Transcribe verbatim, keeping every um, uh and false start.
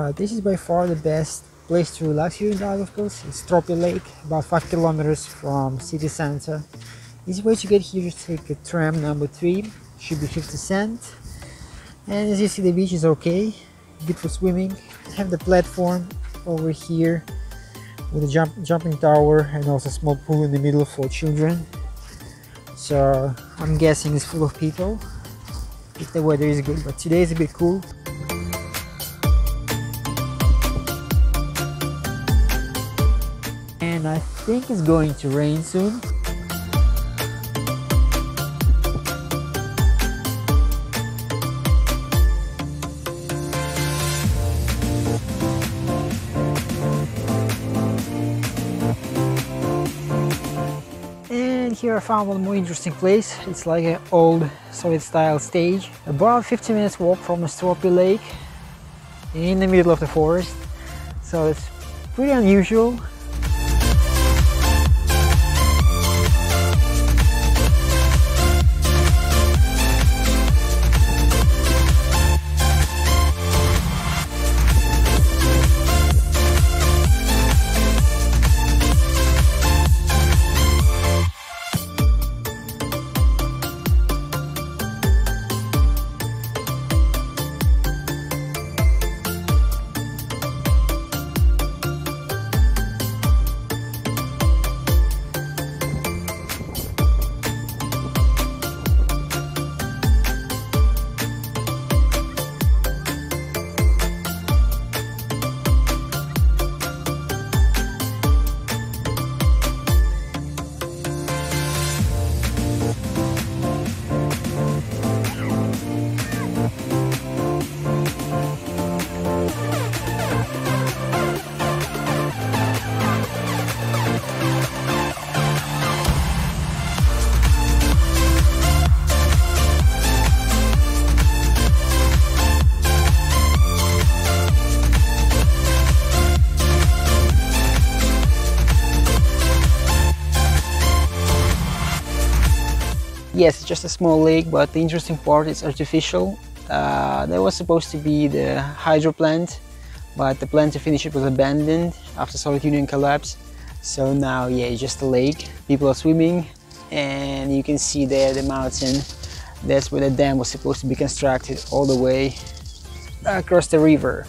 Uh, this is by far the best place to relax here in Daugavpils. It's Stropi Lake, about five kilometers from city center. Easy way to get here is take a tram number three, should be fifty cents. And as you see, the beach is okay, good for swimming. I have the platform over here with a jump, jumping tower and also a small pool in the middle for children. So I'm guessing it's full of people if the weather is good, but today is a bit cool. And I think it's going to rain soon. And here I found one more interesting place. It's like an old Soviet style stage, about fifteen minutes walk from Stropi Lake in the middle of the forest, so it's pretty unusual. Yes, it's just a small lake, but the interesting part is artificial. Uh, there was supposed to be the hydro plant, but the plan to finish it was abandoned after Soviet Union collapse. So now, yeah, it's just a lake. People are swimming, and you can see there the mountain. That's where the dam was supposed to be constructed all the way across the river.